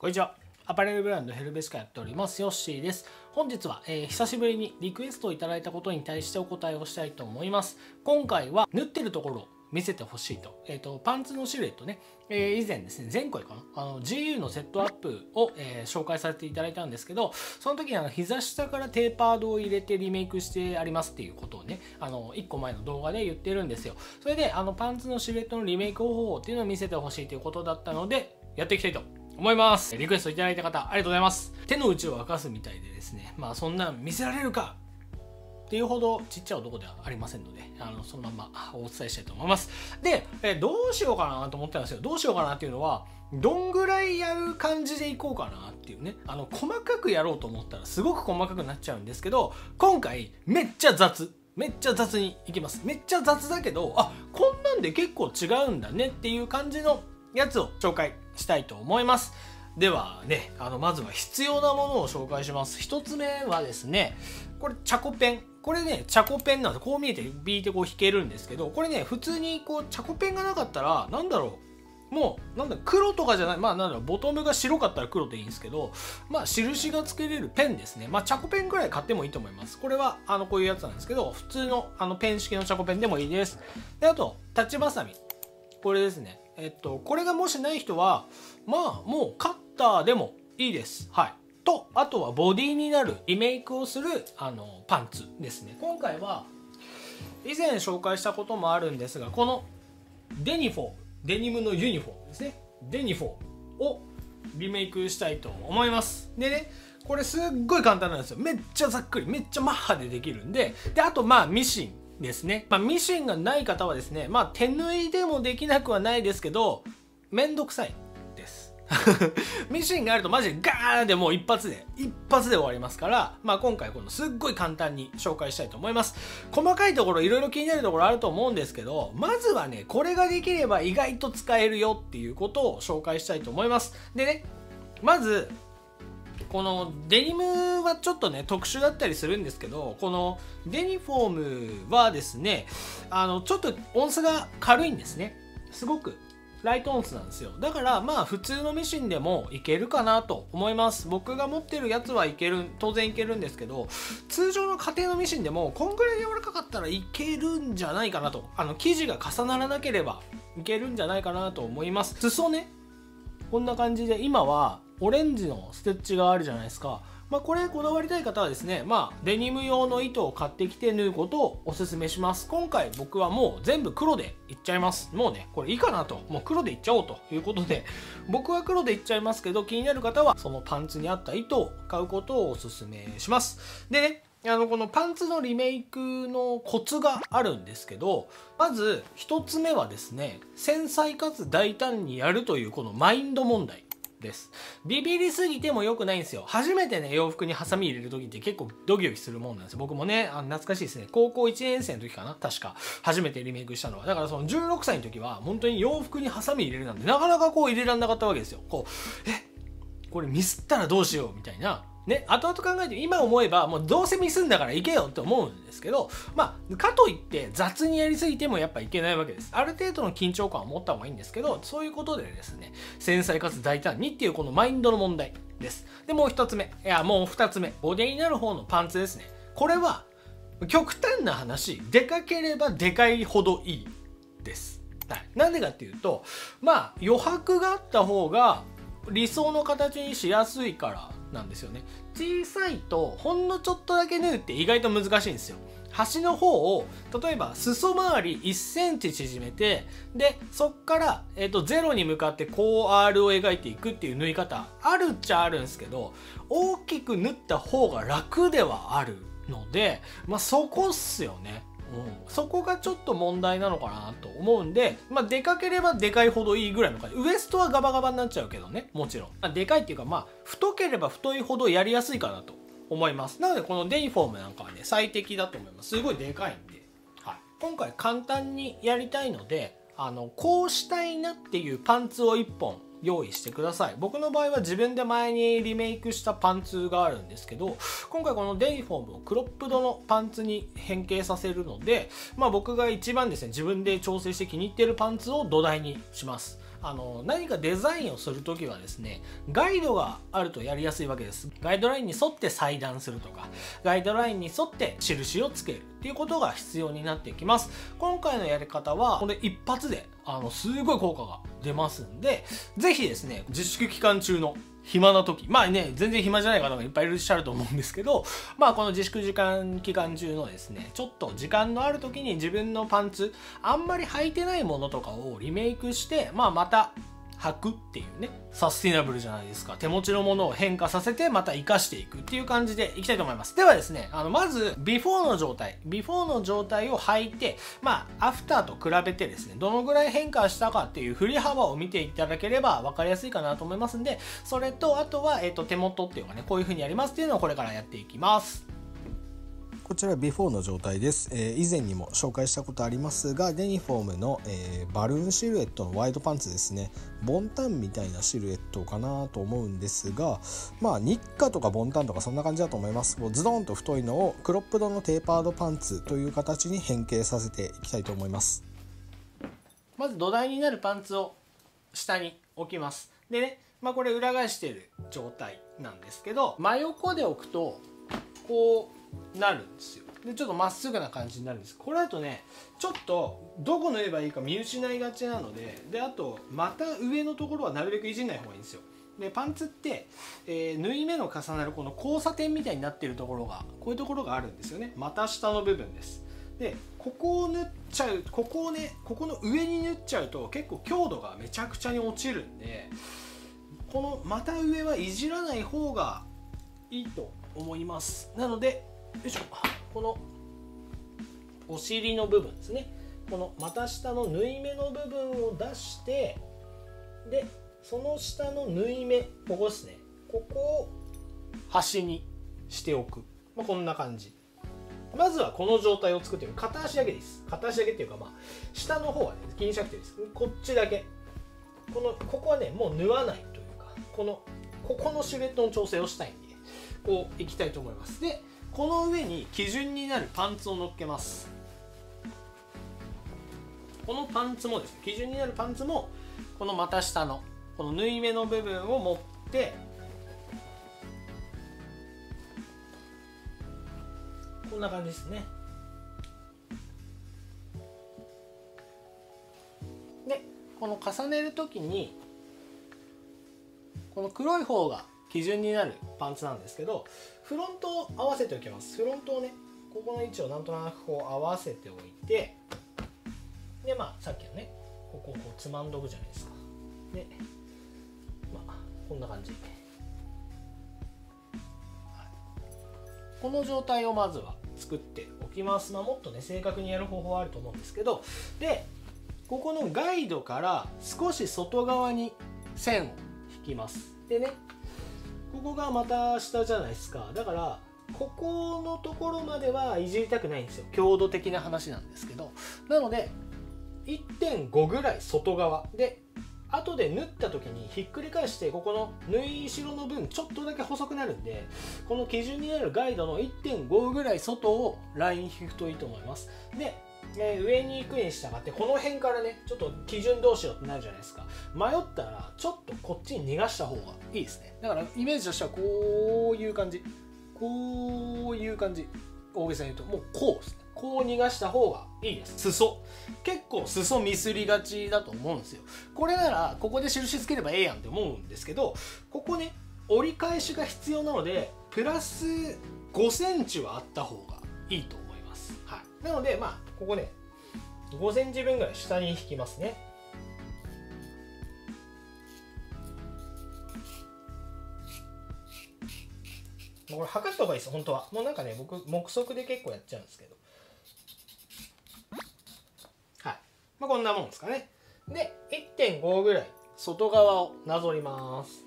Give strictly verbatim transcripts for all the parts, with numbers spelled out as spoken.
こんにちは。アパレルブランドヘルベシカやっておりますヨッシーです。本日は、えー、久しぶりにリクエストをいただいたことに対してお答えをしたいと思います。今回は縫ってるところを見せてほしいと。えっと、パンツのシルエットね、えー、以前ですね、前回かな、あの ジーユー のセットアップを、えー、紹介させていただいたんですけど、その時にあの膝下からテーパードを入れてリメイクしてありますっていうことをね、あのいっこまえの動画で言ってるんですよ。それであのパンツのシルエットのリメイク方法っていうのを見せてほしいということだったので、やっていきたいと思います。リクエストいただいた方、ありがとうございます。手の内を明かすみたいでですね、まあそんなん見せられるかっていうほどちっちゃい男ではありませんので、あのそのままお伝えしたいと思います。でえどうしようかなと思ったんですけど、どうしようかなっていうのはどんぐらいやる感じでいこうかなっていうね、あの細かくやろうと思ったらすごく細かくなっちゃうんですけど、今回めっちゃ雑めっちゃ雑にいきます。めっちゃ雑だけど、あこんなんで結構違うんだねっていう感じのやつを紹介したいと思います。ではね、あのまずは必要なものを紹介します。ひとつめはですね、これチャコペン、これね、チャコペンなんで、こう見えてビーってこう引けるんですけど、これね、普通にこうチャコペンがなかったら、なんだろう、もう、なんだろう、黒とかじゃない、まあなんだろう、ボトムが白かったら黒でいいんですけど、まあ印がつけれるペンですね。まあチャコペンぐらい買ってもいいと思います。これは、あの、こういうやつなんですけど、普通のあのペン式のチャコペンでもいいです。で、あと、タッチバサミ。これですね。えっと、これがもしない人は、まあもうカッターでもいいです。はい。とあとはボディになるリメイクをするあのパンツですね。今回は以前紹介したこともあるんですが、このデニフォ、デニムのユニフォームですね、デニフォをリメイクしたいと思います。でね、これすっごい簡単なんですよ。めっちゃざっくり、めっちゃマッハでできるんで。であとまあミシンですね、まあ、ミシンがない方はですね、まあ手縫いでもできなくはないですけど、めんどくさいです。ミシンがあるとマジでガーンでもう一発で一発で終わりますから、まあ、今回このすっごい簡単に紹介したいと思います。細かいところいろいろ気になるところあると思うんですけど、まずはね、これができれば意外と使えるよっていうことを紹介したいと思います。でね、まずこのデニムはちょっとね特殊だったりするんですけど、このデニフォームはですね、あのちょっと音差が軽いんですね。すごくライト音数なんですよ。だからまあ普通のミシンでもいけるかなと思います。僕が持ってるやつはいける、当然いけるんですけど、通常の家庭のミシンでもこんぐらい柔らかかったらいけるんじゃないかなと、あの生地が重ならなければいけるんじゃないかなと思います。裾ね、こんな感じで今はオレンジのステッチがあるじゃないですか。まあこれこだわりたい方はですね、まあデニム用の糸を買ってきて縫うことをおすすめします。今回僕はもう全部黒でいっちゃいます。もうね、これいいかなと。もう黒でいっちゃおうということで、僕は黒でいっちゃいますけど、気になる方はそのパンツに合った糸を買うことをおすすめします。でね、あのこのパンツのリメイクのコツがあるんですけど、まずひとつめはですね、繊細かつ大胆にやるというこのマインド問題。です。ビビりすぎても良くないんですよ。初めてね、洋服にハサミ入れる時って結構ドキドキするもんなんですよ。僕もね、あの懐かしいですね。高校いちねんせいの時かな、確か初めてリメイクしたのは。だからそのじゅうろくさいの時は本当に洋服にハサミ入れるなんてなかなかこう入れられなかったわけですよ。こう、え、これミスったらどうしようみたいな。ね、後々考えて今思えばもうどうせミスんだからいけよって思うんですけど、まあかといって雑にやりすぎてもやっぱいけないわけです。ある程度の緊張感を持った方がいいんですけど、そういうことでですね、繊細かつ大胆にっていうこのマインドの問題です。でもうひとつめ、いやもうふたつめ、ボディになる方のパンツですね。これは極端な話、でかければでかいほどいいです。はい、なんでかっていうと、まあ余白があった方が理想の形にしやすいからなんですよね。小さいとほんのちょっとだけ縫うって意外と難しいんですよ。端の方を例えば裾周りいっセンチ縮めて、でそっから、えー、とゼロに向かってこう アール を描いていくっていう縫い方あるっちゃあるんですけど、大きく縫った方が楽ではあるので、まあ、そこっすよね。うん、そこがちょっと問題なのかなと思うんで、まあ、でかければでかいほどいいぐらいの感じ。ウエストはガバガバになっちゃうけどね、もちろん。まあ、でかいっていうか、まあ、太ければ太いほどやりやすいかなと思います。なので、このデニフォームなんかはね、最適だと思います。すごいでかいんで。はい、今回簡単にやりたいので、あの、こうしたいなっていうパンツをいっぽん用意してください。僕の場合は自分で前にリメイクしたパンツがあるんですけど、今回このデニフォームをクロップドのパンツに変形させるので、まあ僕が一番ですね、自分で調整して気に入ってるパンツを土台にします。あの何かデザインをする時はですね、ガイドがあるとやりやすいわけです。ガイドラインに沿って裁断するとか、ガイドラインに沿って印をつけるっていうことが必要になってきます。今回のやり方はこれ一発であのすごい効果が出ますんで、是非ですね、自粛期間中の暇な時、まあね、全然暇じゃない方がいっぱいいらっしゃると思うんですけど、まあこの自粛時間期間中のですね、ちょっと時間のある時に自分のパンツ、あんまり履いてないものとかをリメイクして、まあまた履くっていうね、サスティナブルじゃないですか。手持ちのものを変化させて、また活かしていくっていう感じでいきたいと思います。ではですね、あの、まず、ビフォーの状態。ビフォーの状態を履いて、まあ、アフターと比べてですね、どのぐらい変化したかっていう振り幅を見ていただければ分かりやすいかなと思いますんで、それと、あとは、えっと、手元っていうかね、こういう風にやりますっていうのをこれからやっていきます。こちらビフォーの状態です。えー、以前にも紹介したことありますが、デニフォームの、えー、バルーンシルエットのワイドパンツですね。ボンタンみたいなシルエットかなと思うんですが、まあニッカとかボンタンとかそんな感じだと思います。もうズドンと太いのをクロップドのテーパードパンツという形に変形させていきたいと思います。まず土台になるパンツを下に置きます。でね、まあ、これ裏返している状態なんですけど、真横で置くとこうなるんですよ。でちょっとまっすぐな感じになるんです。これだとね、ちょっとどこ縫えばいいか見失いがちなので、であとまた上のところはなるべくいじんない方がいいんですよ。でパンツって、えー、縫い目の重なるこの交差点みたいになってるところが、こういうところがあるんですよね。股下の部分です。でここを縫っちゃう、ここをね、ここの上に縫っちゃうと結構強度がめちゃくちゃに落ちるんで、この股上はいじらない方がいいと思います。なのでよいしょ、このお尻の部分ですね、この股下の縫い目の部分を出して、でその下の縫い目、ここですね、ここを端にしておく、まあ、こんな感じ。まずはこの状態を作ってみる。片足だけです。片足だけっていうか、まあ下の方は、ね、気にしなくていいです。こっちだけ、このここはね、もう縫わないというか、このここのシルエットの調整をしたいんで、こういきたいと思います。でこの上に基準になるパンツを乗っけます。このパンツもですね、基準になるパンツもこの股下のこの縫い目の部分を持って、こんな感じですね。でこの重ねる時に、この黒い方が基準になるパンツなんですけど、フロントを合わせておきます。フロントをね、ここの位置をなんとなくこう合わせておいて、でまあさっきのね、ここをこうつまんどくじゃないですか。でまあこんな感じ、はい、この状態をまずは作っておきます。まあ、もっとね正確にやる方法はあると思うんですけど、でここのガイドから少し外側に線を引きます。でね、ここが股下じゃないですか。だからここのところまではいじりたくないんですよ。強度的な話なんですけど、なので いってんご ぐらい外側で、後で縫った時にひっくり返して、ここの縫い代の分ちょっとだけ細くなるんで、この基準になるガイドの いってんご ぐらい外をライン引くといいと思います。でね、上に行くに従って、この辺からね、ちょっと基準どうしようってなるじゃないですか。迷ったらちょっとこっちに逃がした方がいいですね。だからイメージとしてはこういう感じ、こういう感じ、大げさに言うともうこうですね。こう逃がした方がいいです。裾、結構裾ミスりがちだと思うんですよ。これならここで印つければええやんって思うんですけど、ここね、折り返しが必要なのでプラスごセンチはあった方がいいと思います。はい、なのでまあここね、ごセンチぶんぐらい下に引きますね。これ測った方がいいです、本当は。もうなんかね、僕目測で結構やっちゃうんですけど、はい、まあ、こんなもんですかね。で いってんご ぐらい外側をなぞります。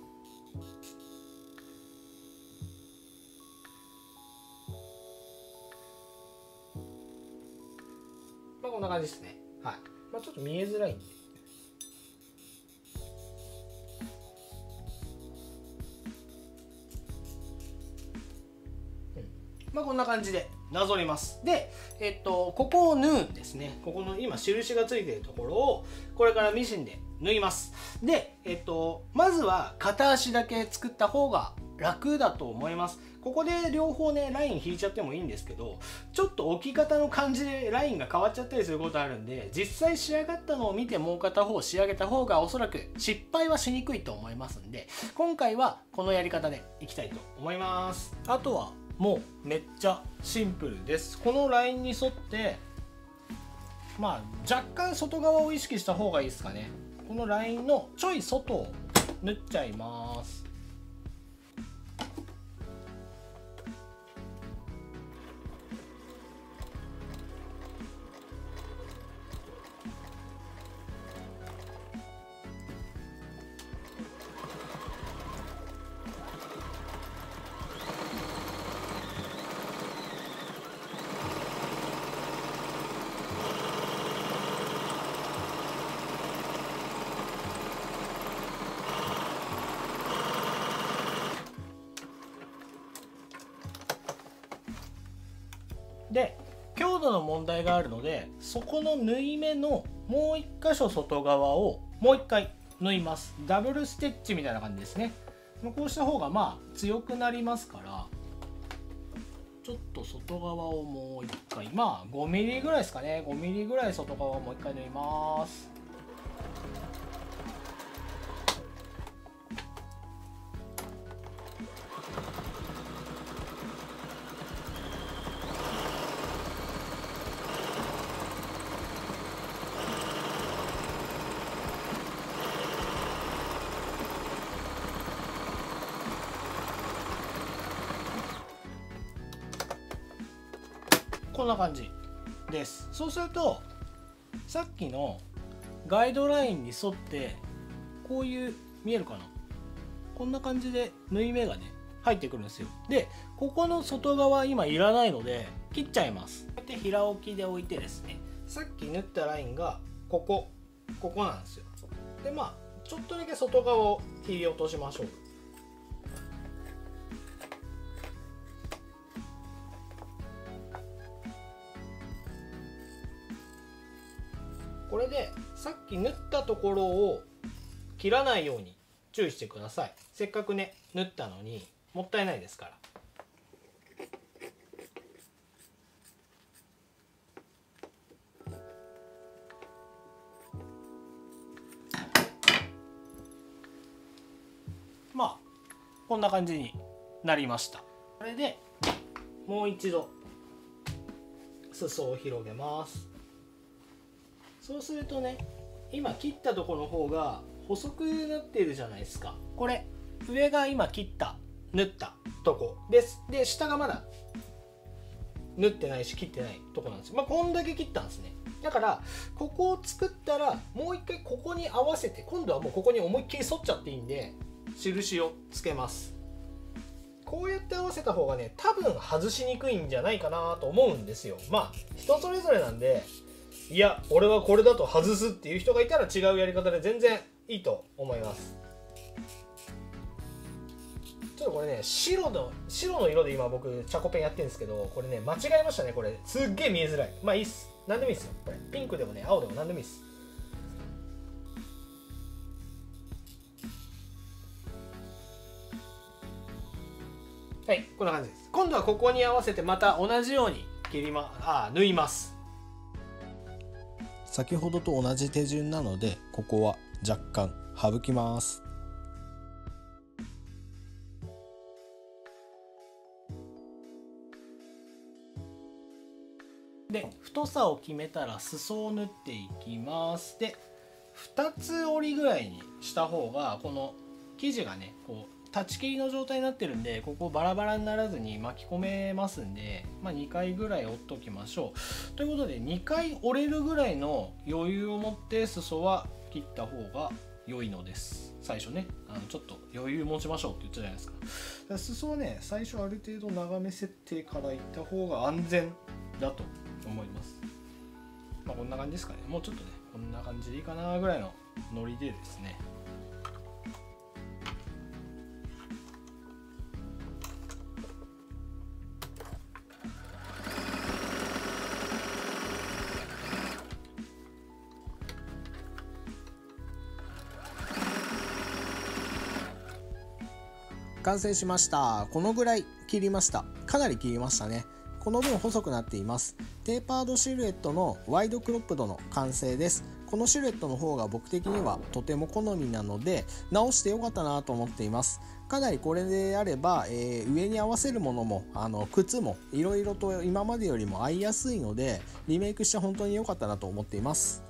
まあこんな感じですね。はい、まあ、ちょっと見えづらいんで、まあこんな感じでなぞります。で、えっと、ここを縫うんですね。ここの今印がついているところをこれからミシンで縫います。で、えっと、まずは片足だけ作った方が楽だと思います。ここで両方ねライン引いちゃってもいいんですけど、ちょっと置き方の感じでラインが変わっちゃったりすることあるんで、実際仕上がったのを見てもう片方仕上げた方がおそらく失敗はしにくいと思いますんで、今回はこのやり方でいきたいと思います。あとはもうめっちゃシンプルです。このラインに沿って、まあ若干外側を意識した方がいいですかね。このラインのちょい外を縫っちゃいます。で、強度の問題があるので、そこの縫い目のもう一箇所外側をもう一回縫います。ダブルステッチみたいな感じですね。こうした方がまあ強くなりますから、ちょっと外側をもう一回、まあ ごミリ ぐらいですかね。 ごミリ ぐらい外側をもう一回縫います。こんな感じです。そうするとさっきのガイドラインに沿ってこういう、見えるかな、こんな感じで縫い目がね入ってくるんですよ。でここの外側今いらないので切っちゃいます。こうやって平置きで置いてですね、さっき縫ったラインがここここなんですよ。でまあちょっとだけ外側を切り落としましょう。これでさっき縫ったところを切らないように注意してください。せっかくね縫ったのにもったいないですから。まあこんな感じになりました。これでもう一度裾を広げます。そうするとね、今切ったところの方が細くなってるじゃないですか。これ上が今切った縫ったとこです。で下がまだ縫ってないし切ってないとこなんですよ。まあこんだけ切ったんですね。だからここを作ったらもう一回ここに合わせて、今度はもうここに思いっきり沿っちゃっていいんで印をつけます。こうやって合わせた方がね、多分外しにくいんじゃないかなと思うんですよ。まあ人それぞれなんで、いや俺はこれだと外すっていう人がいたら違うやり方で全然いいと思います。ちょっとこれね白の白の色で今僕チャコペンやってるんですけど、これね間違えましたね。これすっげえ見えづらい。まあいいっす、何でもいいっすよ。これピンクでもね青でも何でもいいっす。はい、こんな感じです。今度はここに合わせてまた同じように切りまあ縫います。先ほどと同じ手順なので、ここは若干省きます。で、太さを決めたら裾を縫っていきます。で、ふたつ折りぐらいにした方がこの生地がね、こう立ち切りの状態になってるんで、ここバラバラにならずに巻き込めますんで、まあ、にかいぐらい折っときましょう。ということでにかい折れるぐらいの余裕を持って裾は切った方が良いのです。最初ねあのちょっと余裕持ちましょうって言ったじゃないですか。だから裾はね最初ある程度長め設定からいった方が安全だと思います。まあ、こんな感じですかね。もうちょっとねこんな感じでいいかなぐらいのノリでですね、完成しました。このぐらい切りました。かなり切りましたね。この分細くなっています。テーパードシルエットのワイドクロップドの完成です。このシルエットの方が僕的にはとても好みなので直してよかったなと思っています。かなりこれであれば、えー、上に合わせるものもあの靴もいろいろと今までよりも合いやすいのでリメイクして本当に良かったなと思っています。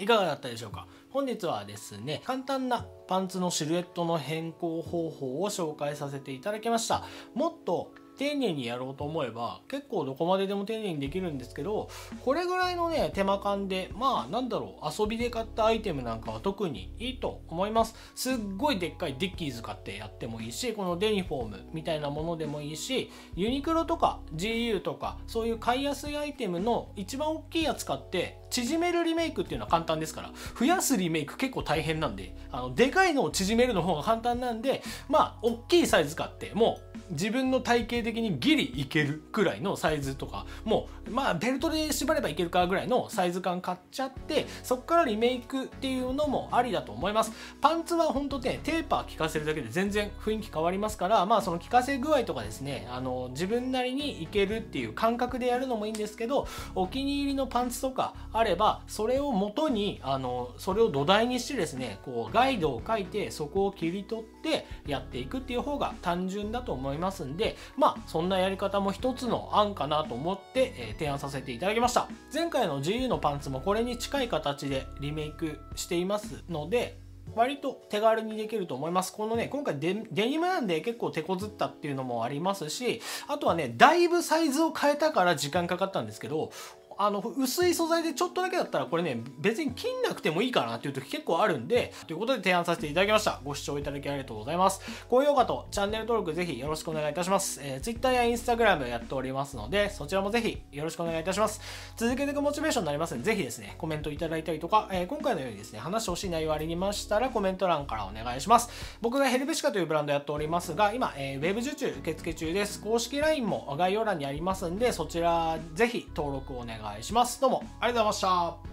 いかがだったでしょうか。本日はですね、簡単なパンツのシルエットの変更方法を紹介させていただきました。もっと丁寧にやろうと思えば結構どこまででも丁寧にできるんですけど、これぐらいのね手間感で、まあなんだろう、遊びで買ったアイテムなんかは特にいいと思います。すっごいでっかいデッキーズ買ってやってもいいし、このデニフォームみたいなものでもいいし、ユニクロとか ジーユー とかそういう買いやすいアイテムの一番大きいやつ買って縮めるリメイクっていうのは簡単ですから、増やすリメイク結構大変なんで、あのでかいのを縮めるの方が簡単なんで、まあ大きいサイズ買ってもう自分の体型的にギリいけるくらいのサイズとか、もうまあベルトで縛ればいけるかぐらいのサイズ感買っちゃって、そっからリメイクっていうのもありだと思います。パンツはほんとねテーパー効かせるだけで全然雰囲気変わりますから、まあその効かせ具合とかですね、あの自分なりにいけるっていう感覚でやるのもいいんですけど、お気に入りのパンツとかあればそれを元にあのそれを土台にしてですね、こうガイドを書いてそこを切り取ってやっていくっていう方が単純だと思いますんで、まあそんなやり方も一つの案かなと思って、えー、提案させていただきました。前回の ジーユー のパンツもこれに近い形でリメイクしていますので、割と手軽にできると思います。このね、今回 デ, デニムなんで結構手こずったっていうのもありますし、あとはねだいぶサイズを変えたから時間かかったんですけど、あの薄い素材でちょっとだけだったらこれね別に切んなくてもいいかなっていう時結構あるんで、ということで提案させていただきました。ご視聴いただきありがとうございます。高評価とチャンネル登録ぜひよろしくお願いいたします。えー、ツイッター や インスタグラム やっておりますので、そちらもぜひよろしくお願いいたします。続けていくモチベーションになりますので、ぜひですねコメントいただいたりとか、えー、今回のようにですね話してほしい内容ありましたらコメント欄からお願いします。僕がヘルベシカというブランドやっておりますが、今、えー、ウェブ受注受付中です。公式 ライン も概要欄にありますんで、そちらぜひ登録お願いします。お願いします。どうもありがとうございました。